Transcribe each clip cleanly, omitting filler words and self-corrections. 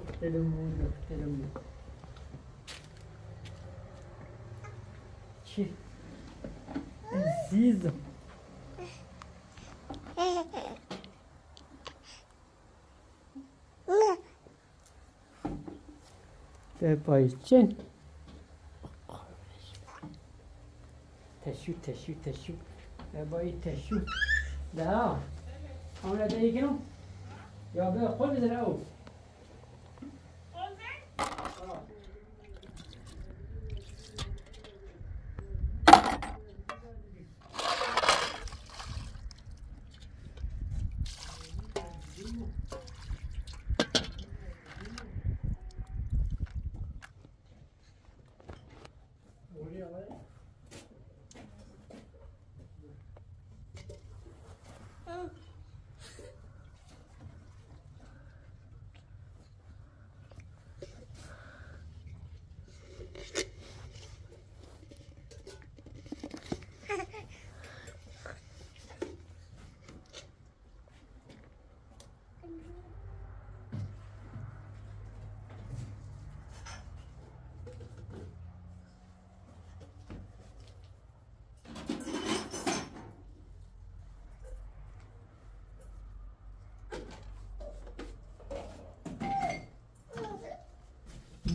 gösterelim. Çi. Aziz. Tepay için. Teşü. Tepay teşü. Daha. Ama da iyi geliyor. Ya ben koymadım ya. Koymadım.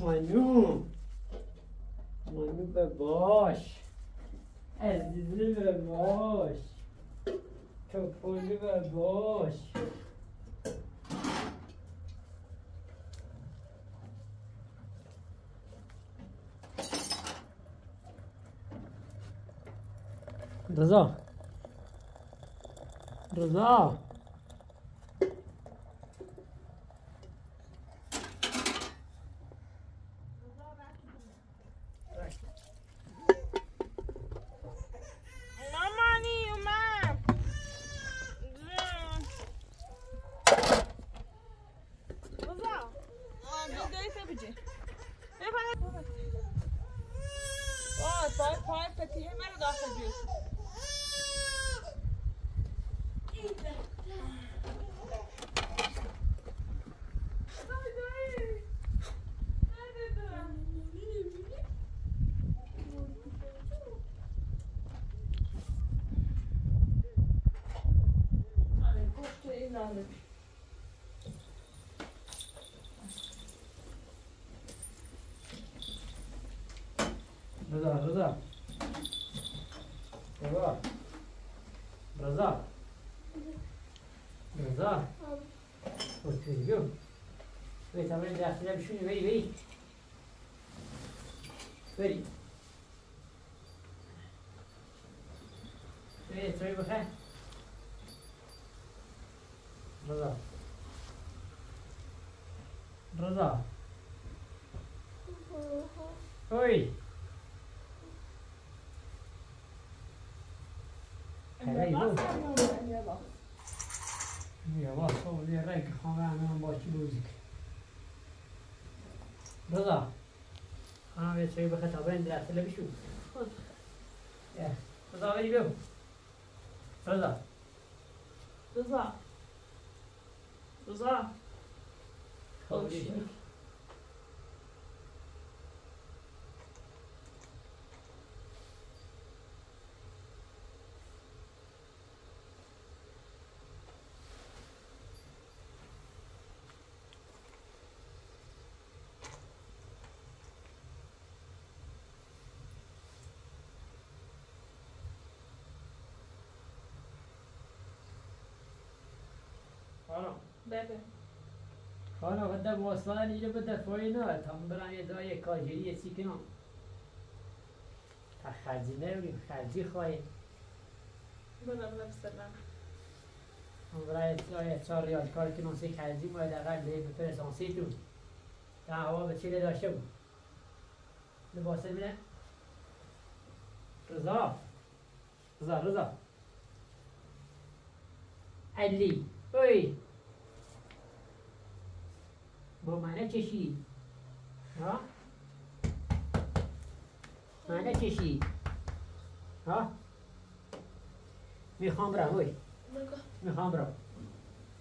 Manu be boş, Azizli be boş, Topolu be boş. Rıza. Rıza. Oturuyor. Ve tamam derslere şunu veri. Veri bakayım. Rıza. Oy. Ya bak o diye renk kahvenin başlığı müzik. Rıza. Ha ve çay bakta ben derslere bir şey. Ya. Rıza veriyor. Rıza. Hoş. خانه بده مواصلان اینجا بده فاینات هم برن یه دای کاجری سیکنان تا خرزینه بگیم خرزی خواهی بلم نفسرم هم برن یه چار ریال کار کنون سی خرزی باید اقل به پرسانسی تو در هوا به چیره داشته بود لباسه میره رضا علی اوی با معنی چشی ها معنی چشی ها میخوام برم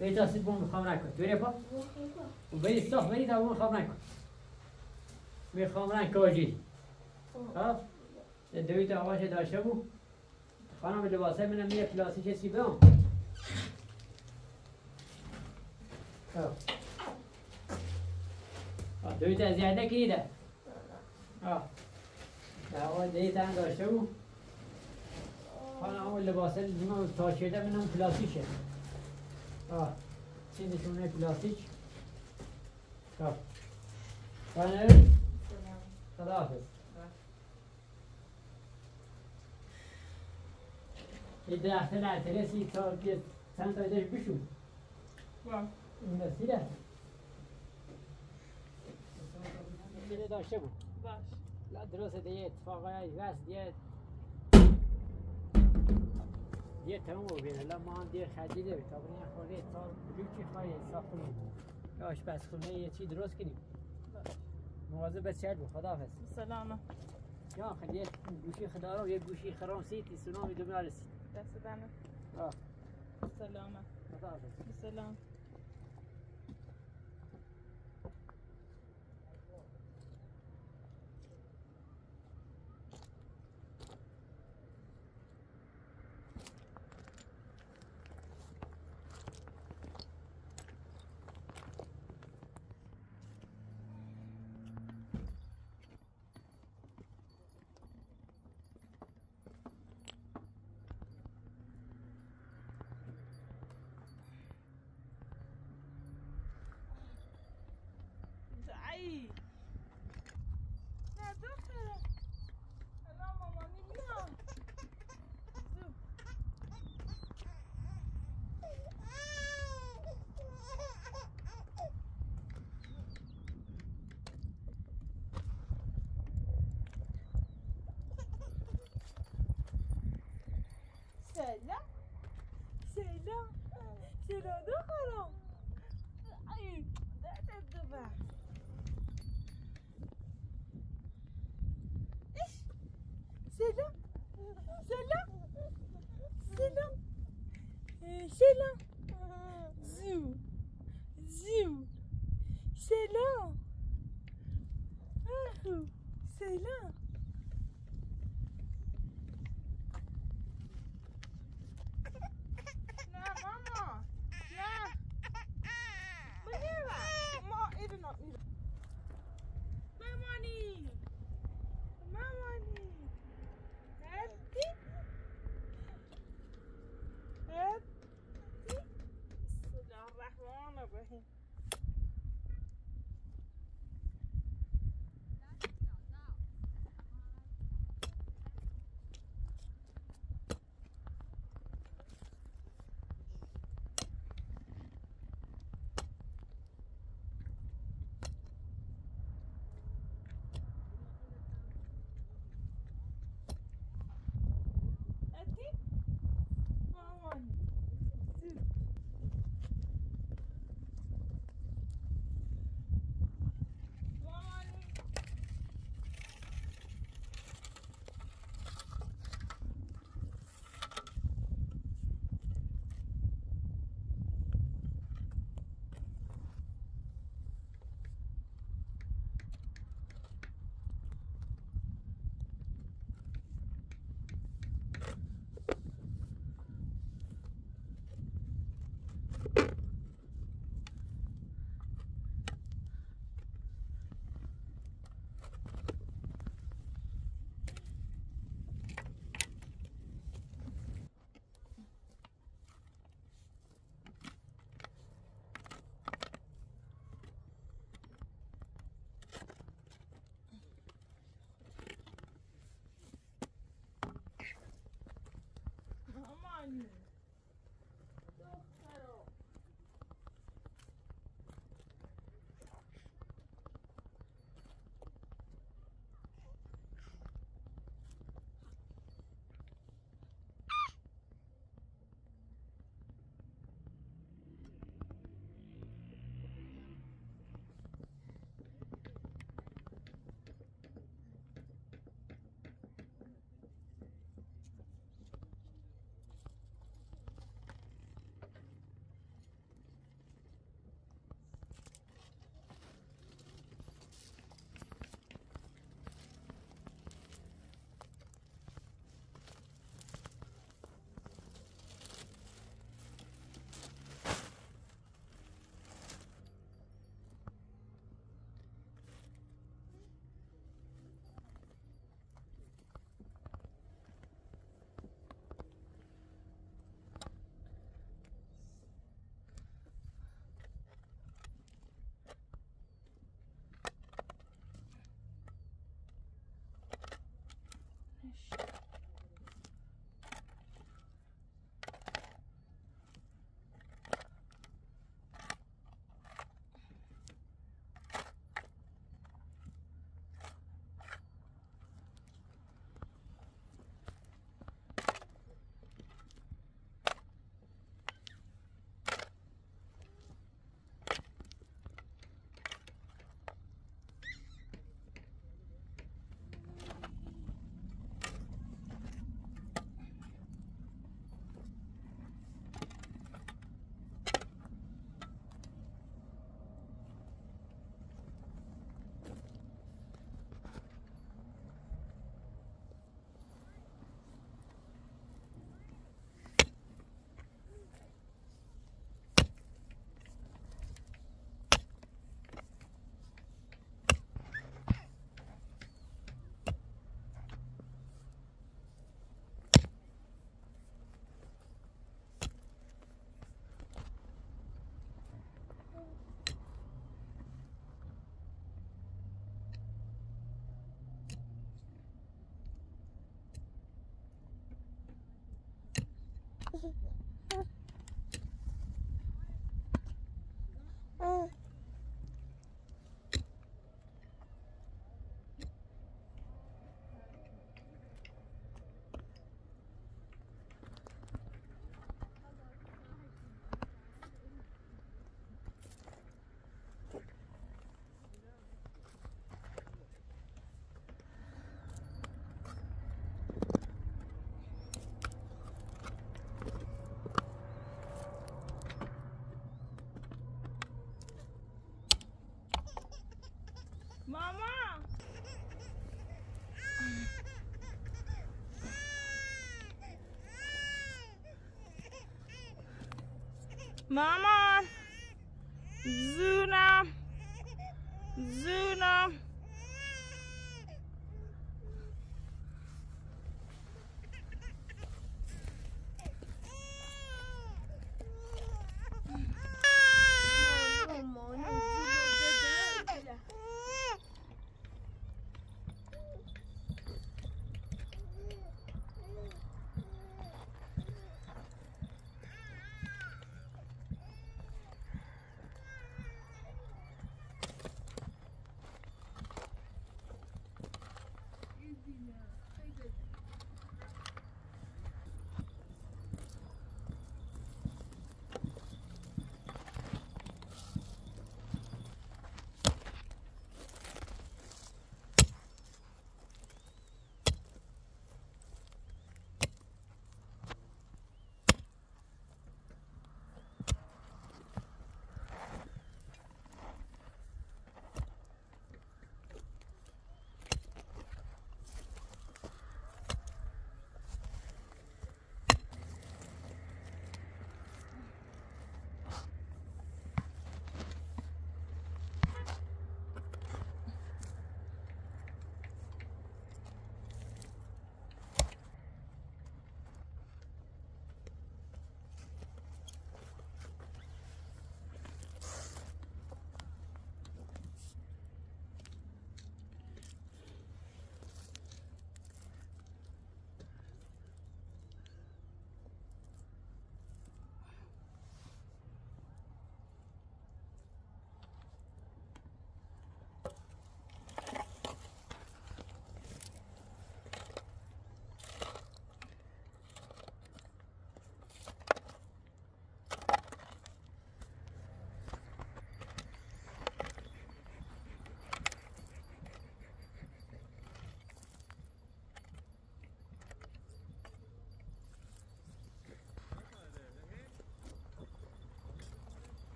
بيتا سيبون بخامناك توريبا وبيت صح بيت أبون خامناك بخامناك كوجي ها دويت أواجه داشبو خانم اللباسه من أمي كلاسيكي سيبون ها دويت زيادة كيدا ها دعوة ديت عند داشبو خانم اللباسه منهم تاشيدا منهم كلاسيكي şimdi şunları plastik kap panel kadar idraklar teresi target santrede bir şu var mesela böyle daşa bu var la drose diye itfaiye gaz diye دیگه تموم بینه لمان دیگه خدیده به تابنی خوری تار بلوکی خواهی حساب کنیم که آشپزخونه یه چی درست کنیم مواظب بسیار بود خداحافظ سلامه یا خیلی یک گوشی خدا رو یک گوشی خرام سیتی سونامی دومیارس دست دمه سلامه خداحافظ سلام Selam, selam, selam doktorum. Ay, derdim ben. İş, selam, selam, selam, selam. Ziu, ziu, selam. Ahu, selam. Mama! Mama! Zuna! Zuna!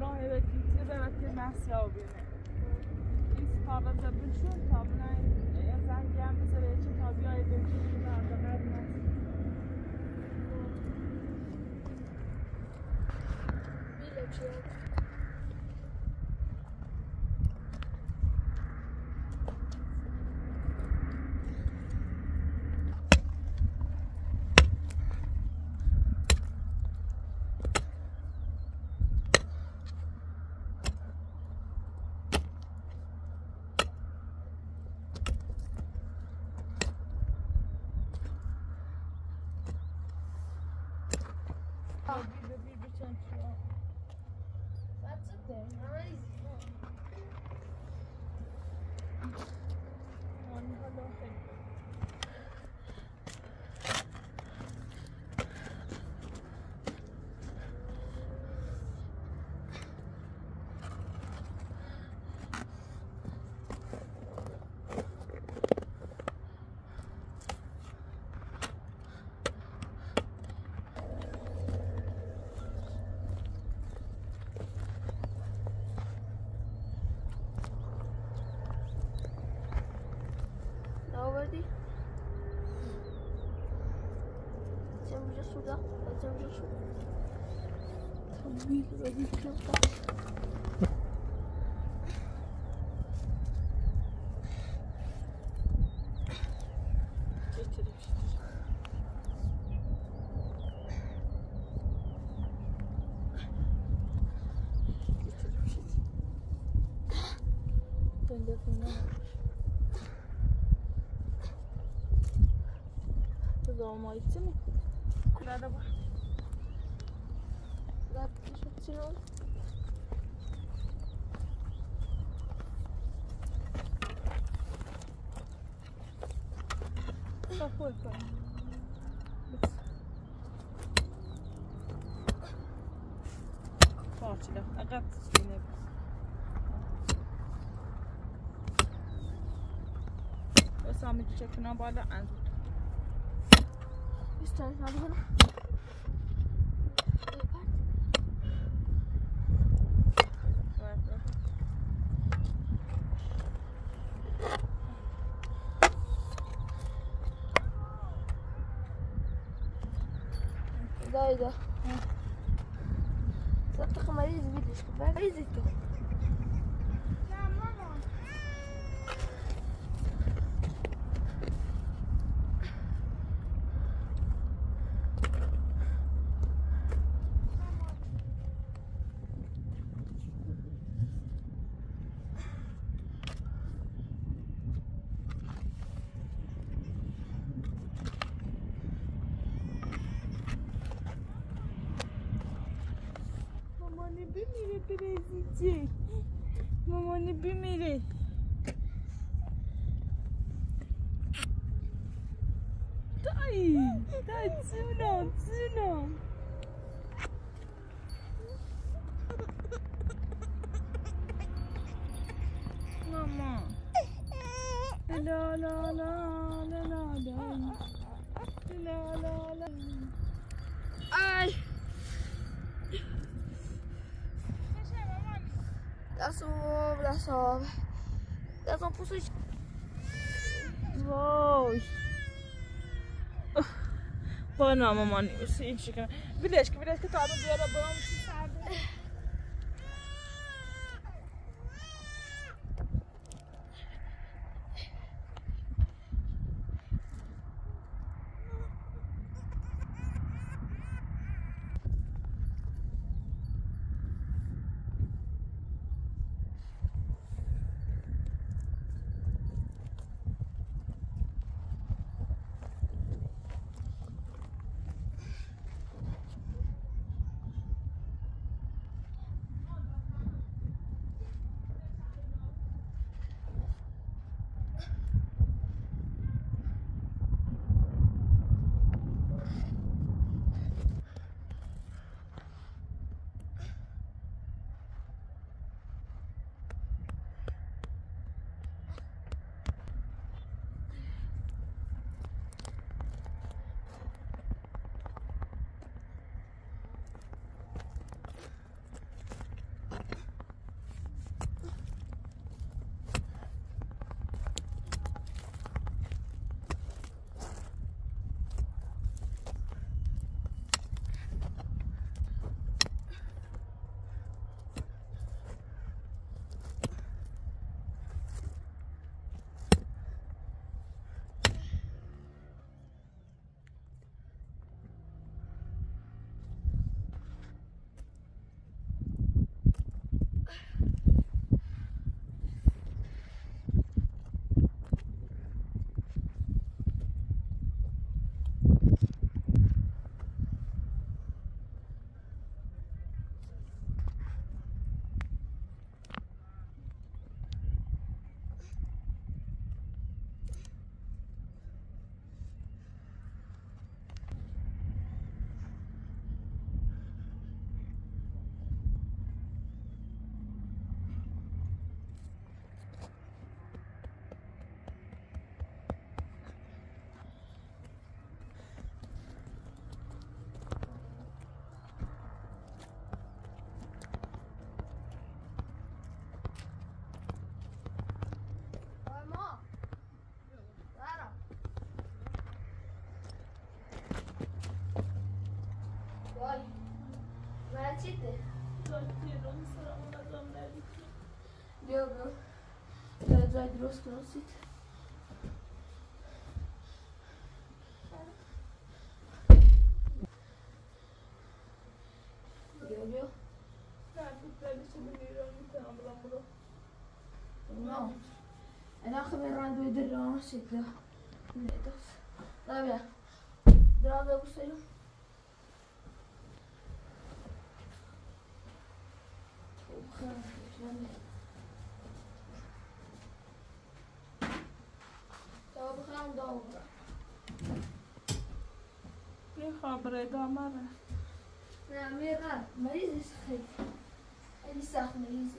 راه وکیتی برات که مسیاب بینه این سپابه زبون چون تابونه این زنگی هم بذاره چه تابی های بکنی برده قد نسید بیلو چیه؟ Doğma gitti mi? Burada bak. Burada çok çirkin oldu. Burada koy koy. Parçada. Agat üstüne bak. Ösami çiçekine bağlı en üç tane kaldı bana. Dayda. صدق ما ليش بديش كبار يزيدك. يا ماما. Mamanı bir mire. Dayı, dayı Zuna, Zuna. Mama. La la la la la la. La la la. Ay. That's all. That's all. Whoa. But no, Mama, you see, she can. Village, get out of the other bone. Dildo. Dry gross close it. Dildo. No. أنا آخذ الراند ويدرّه شكله. طيب يا دراجة بصير. طب خام دوباره. یه خبره داماره. نه میگم مریضی سختی. الی سخت مریضی.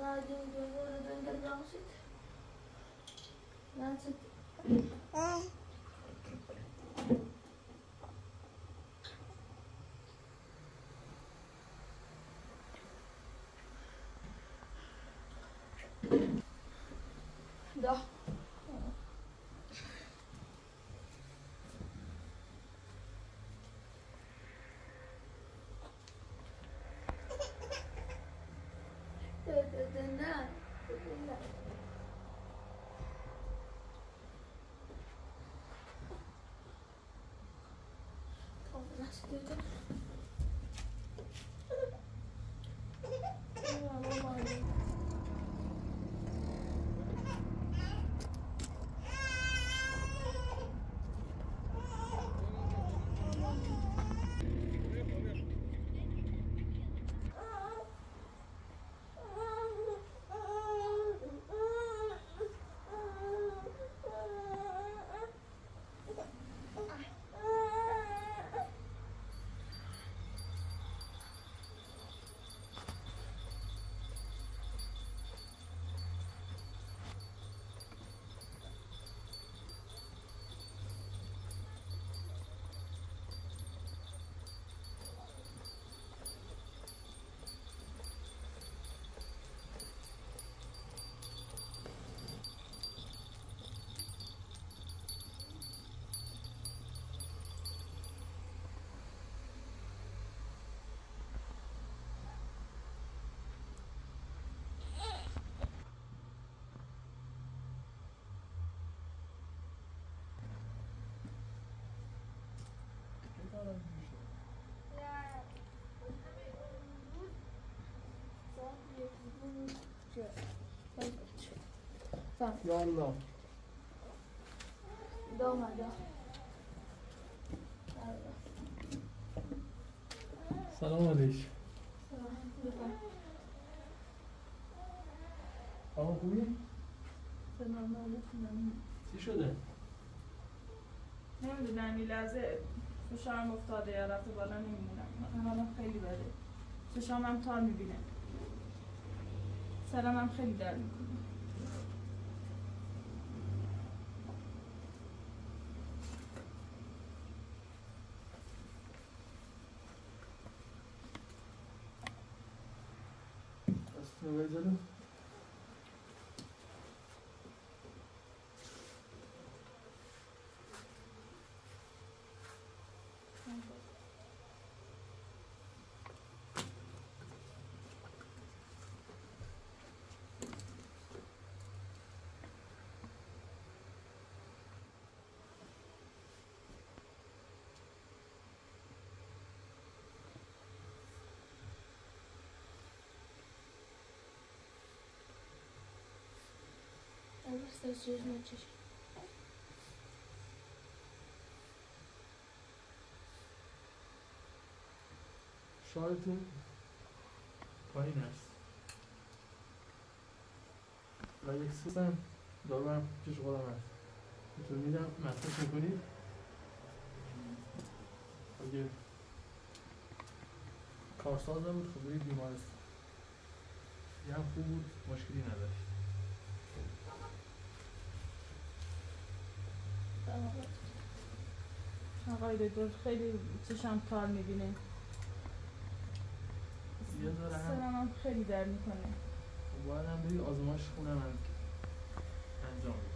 راجع به دوران درمان شد. من شد. ده. يلا دوما دوما السلام عليكم. آقا خوبی؟ سلام علیکم. چی شده؟ نمیدونم این لحظه چشمم افتاده یا رفته بالا نمیمونم. حالم خیلی بده. چشمم تار میبینه. سرم خیلی درد میکنه. Vedelim. Что все значит? Шалты, поймешь. Ладиксен, доллар, тяжело мать. Ты меня мать не кури? Где? Кашалда будет хуже, димас. Я хуже, машкри надо. آقای دکتر خیلی چشم تار می‌بینه. سرم خیلی درد می‌کنه. باید هم بری آزمایش خونه من انجام بدی.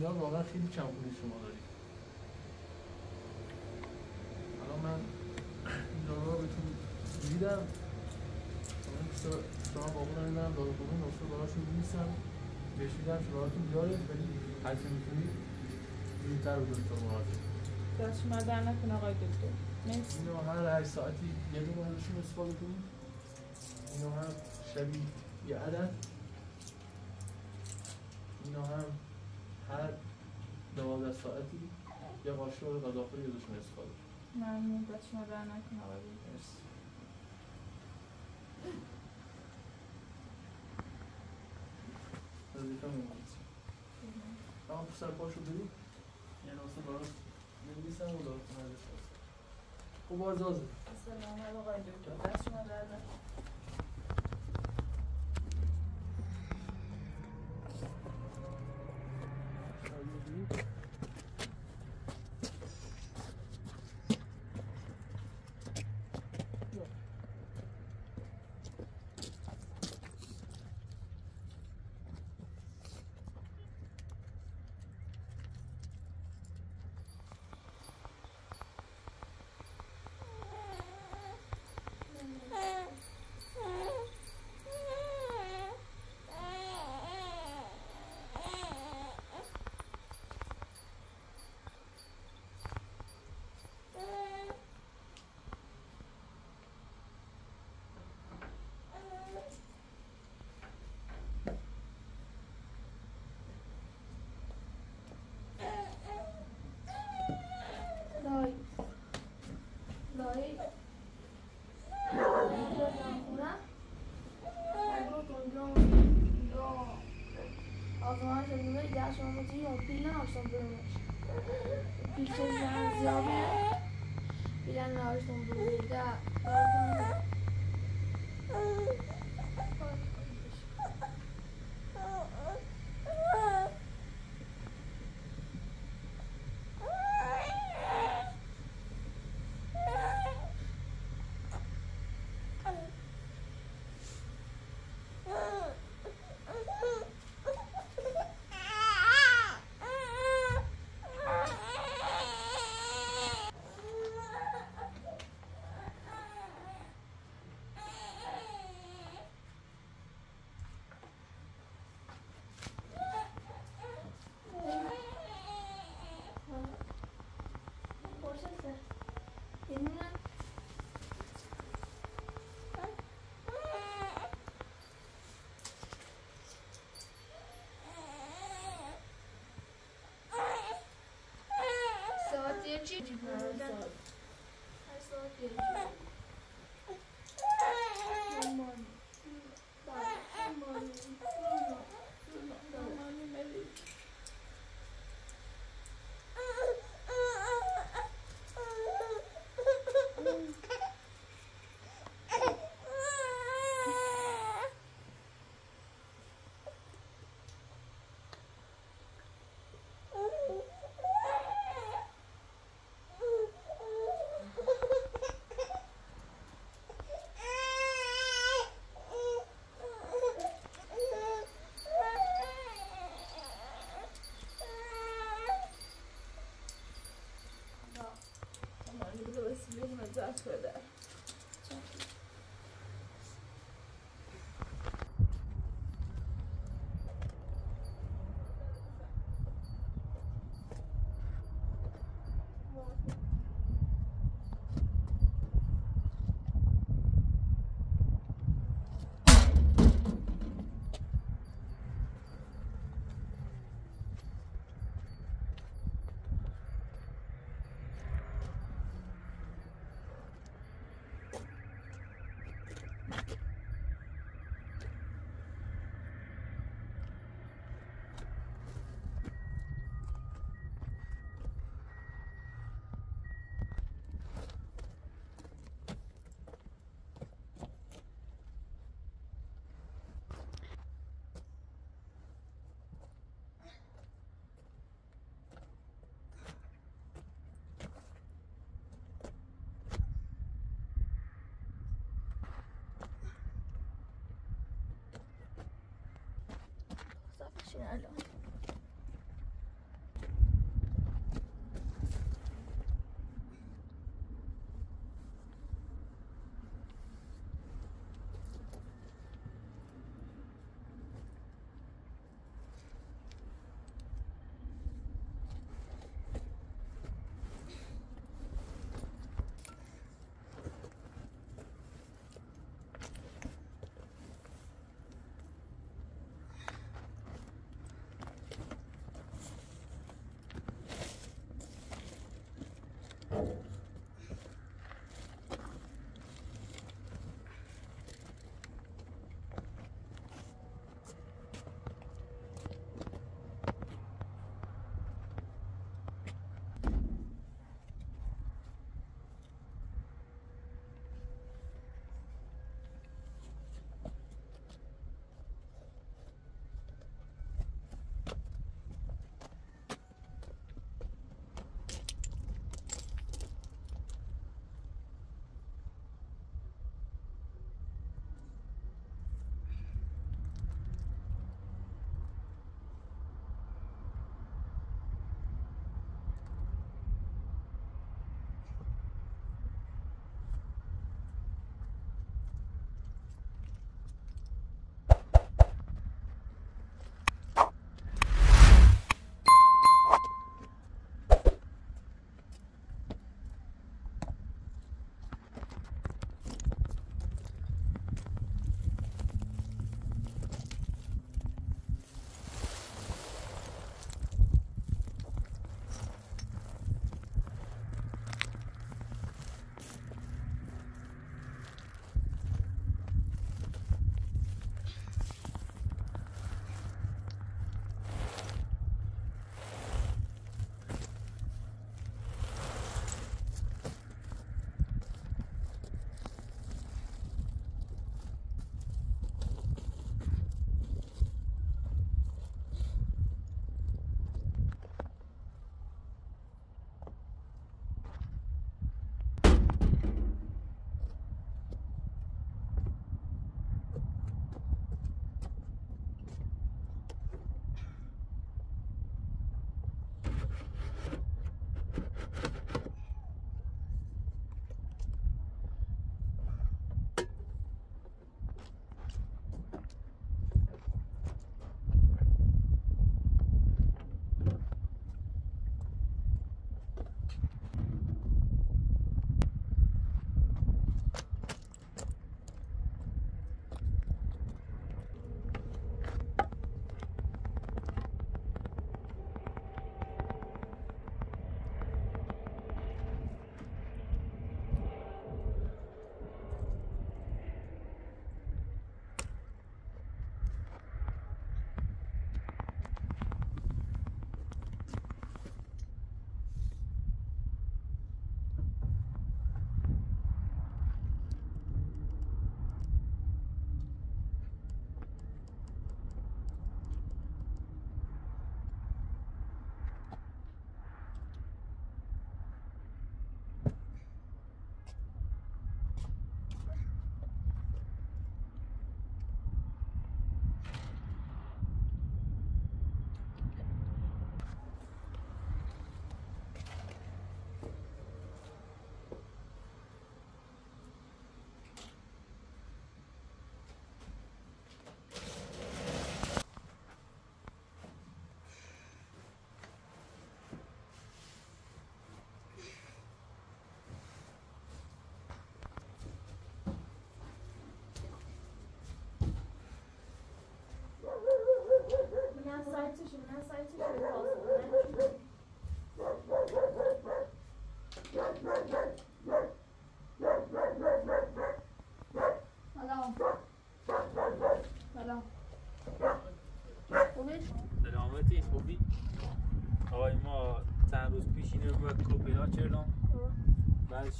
20 میلیارد واقعا خیلی کم پولی شما دارید. الان من این دارو رو بهتون دیدم، شما با اون نمیدنم دارو کنون نفسه براشون نیستم، بهش دیدم که براتون بیارید، ولی هرچی میتونید دیدتر رو دکتر مراجعه کنید. دست شما در نکن آقای دکتر. اینو هر 8 ساعتی یه دو بازشون استفاده کنید. اینو هم شبیه یه عدد، اینو هم هر 12 ساعتی یه قاشق غذاخوری ازشون استفاده کنید. ممنون. دست شما در نکن آقای دکتر. از یکم میمونید اما پسر پاشو برید، یعنی واسه براش نمیسن و دارتون هرگز هستن. خوب آزازه السلام علیکم آقای دکتر. دست شما درد نکنه.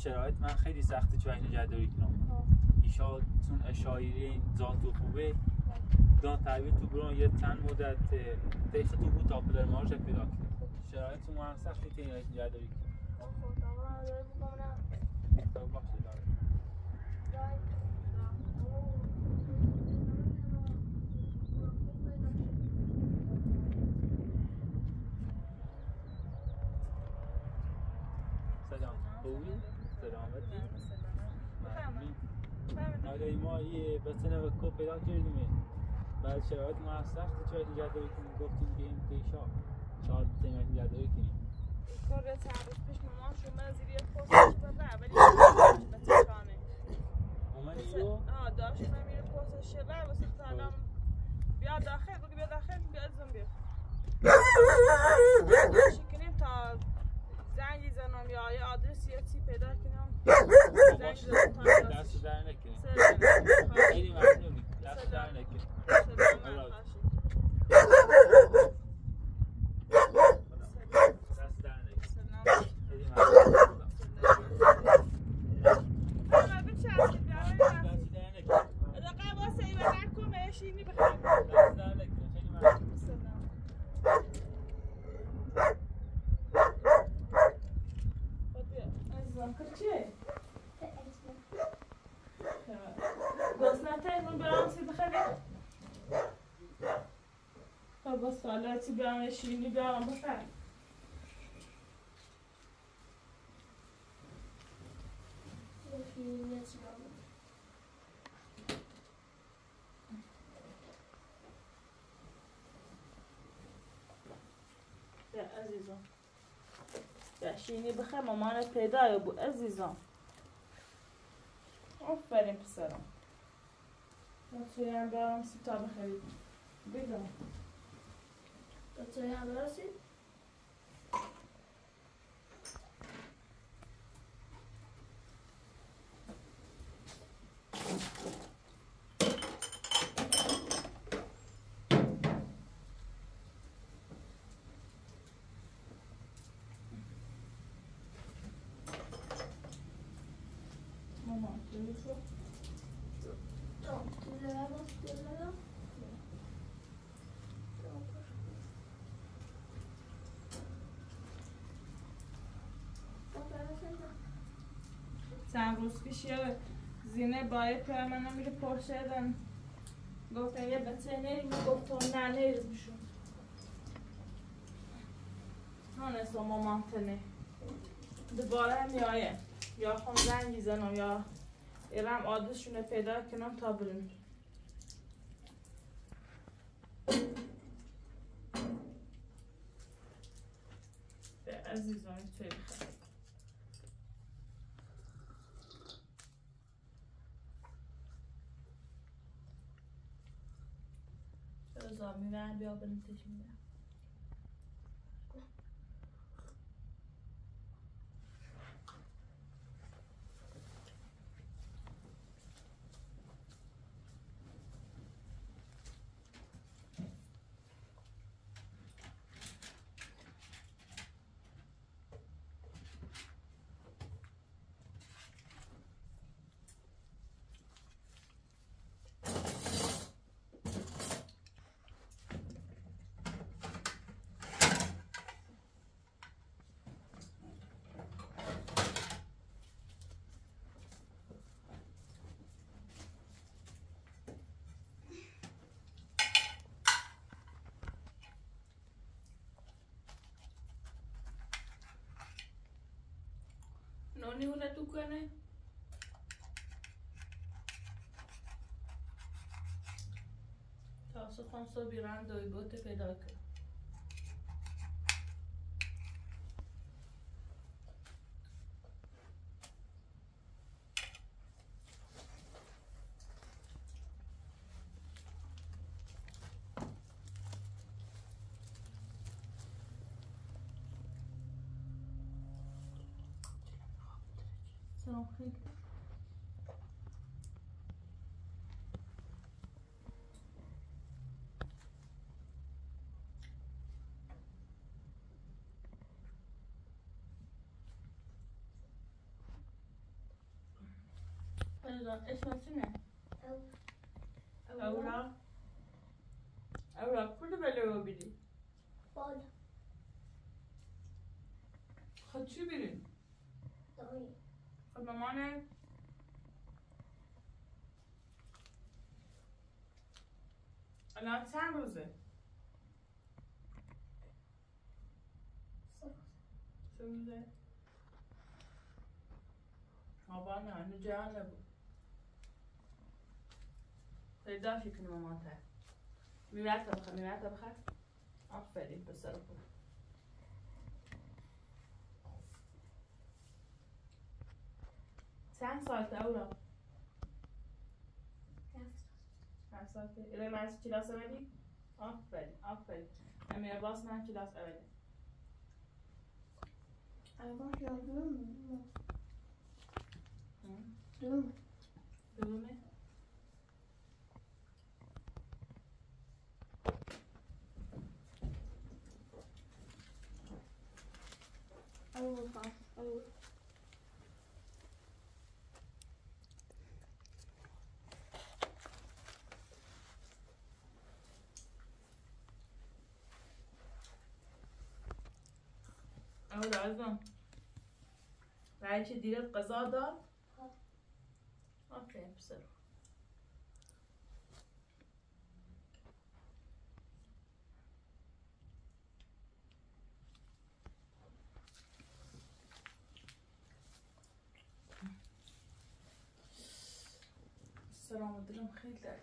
شرایط من خیلی سخته چون اینو نگهداری کنم. ایشا چون اشایری این ذات و خوبه دان تعویض تو برون یه چند مدت تخت تو بود تا پدر مارش پیدا کرد. شرایط تو من سخته که اینو نگهداری کنم. اگه ما یه بسنه و کو پیدا کردیم بعد شرایط ما سخته چون نگهداری کنیم گفتیم که این پیشا شاید بتونیم نگهداری کنیم کار به تعرض پیش مامان شو من زیر یه پست بودم ولی متاسفانه اومدیو داشت من میره پست شبر واسه سلام بیا داخل بگو بیا داخل بیا زنم بیا شکنیم تا زنگی زنم یا یه آدرس یه چی پیدا کنم دست در نکنیم خیلی ممنونی دست در نکنیم شیرینی برام بفرم شیرینی چی برام ده عزیزم ده شیرینی بخیر مامانت پیدای بو عزیزم آفرین پسرم شیرینی برام سیتا بخرید بگم Oturayım burası. Mama, telefon. Tamam, telefon. چند روز پیش یه زینه با یه پیرمرد میره پرسیدن دادن گفتن یه بچه نریم گفتن نه نریمشون هانستا مامان تنه دوباره میایه یا خون زنگی زنم یا ایرم آدرسشونه پیدا کنم تا بریم به عزیزم توی بخیر میبرن بیا بلنتش میبرن نونی هونه تو کنه تاسو خانسو بیران دوی بوت پیدا کن أيضا اسمها سنة أوراق أوراق كل بلوه بلي بول خدشي بلي طويل خدنا معنا الآن 9 روزة سوزة أبانا نجعل أبو تيداشي كلمة ماتها ميمات أبخة عفالي بس أبو ساعة صارت أوراق عصافي إلى ما عندك كلاس أولي عفالي أمي أباس ما عندك كلاس أولي أنا ما أحلى دلومة أول عظم معايش ديرة قضاء دار اوكي بسرعة السلام عليكم خير لك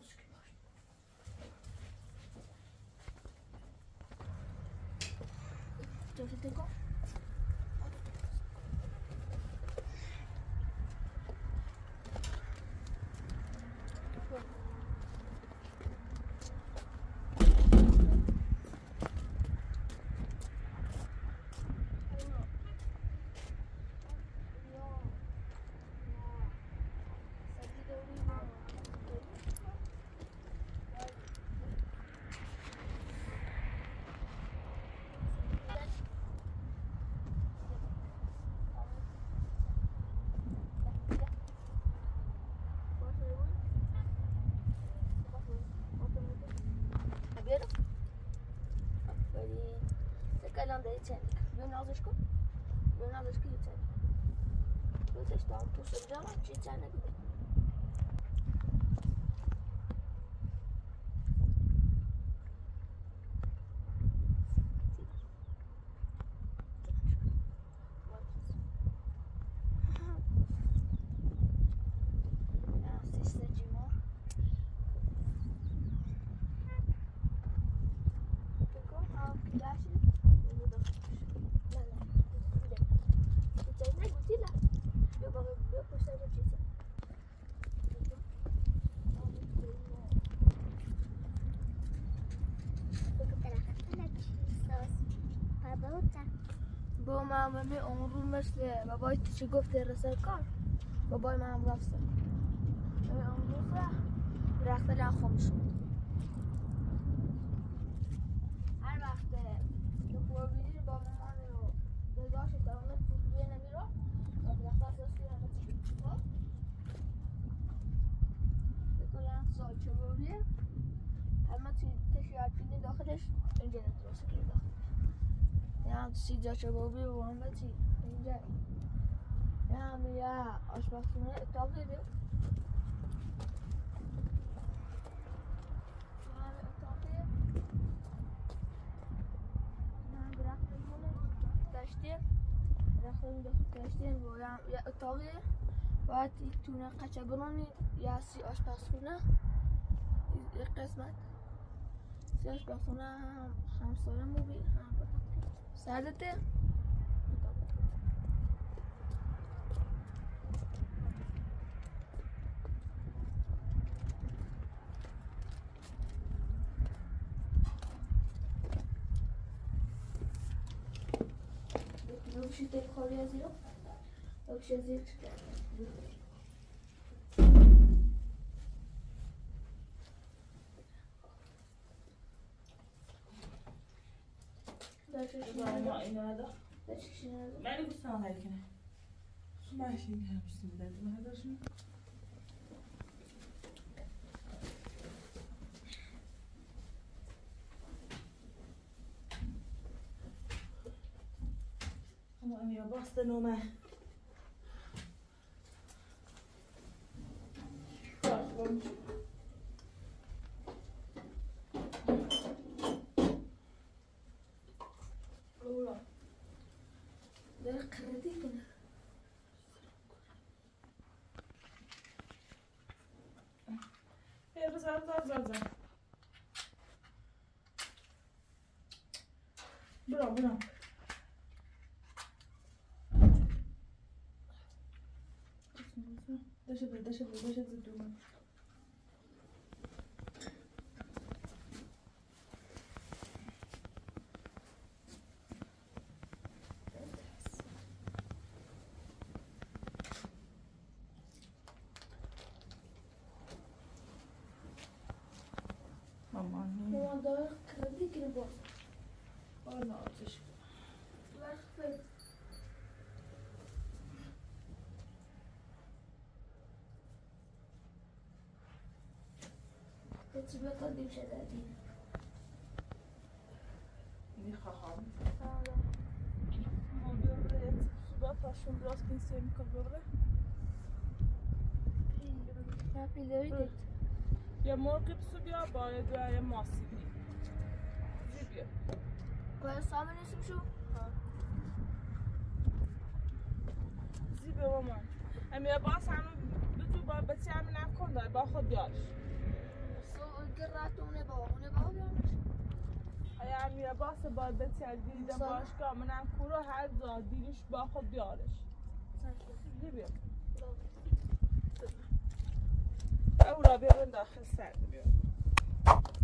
بسكيت تفتكر مامی عمرو مثل بابای تو چی گفت رسل کار بابای من رفته مامی عمرو رفته لخوم شد هر وقت که پروبیدی با مامان رو درداشت درامت توی نمی رو و برخته رسلی همه چی بود بکنم سال چه بروبیدی همه توی تشیرات بینی داخلش اینجا ندرسه که داخل یعنی سیجا شبابی و همه چی اینجا یعنی یه آشپزخونه اتاق دیدیم یعنی اتاقی یعنی درخت بزنه داشتیم و یه اتاقی باید تونه قچه برونی یه 30 آشپزخونه یک قسمت 30 آشپزخونه هم همساله موبیل هم ساعدته لو شتي خالي ازيو لو شتي زيت Bura. Deixa de durma. Doğru kırdı ki bu. Ana ateş. Laxtı. Geçiyor tabii bir şeyler değil. Ne haham. Ama böyle suda taşım biraz pensemi kalıyor. Yapılıyor. Ya morkep su bir abaya göre masif. Koyar sağlam resim şu. زیبه ومان. اما باز هم بتو با بتی هم نکن دار با خود یارش. گراتون نباو یارش. اما باز با بتی هم دیدم باش که من هم کرو هر زادیش با خود یارش. زیبه. اول بیا بند داخل سر بیا.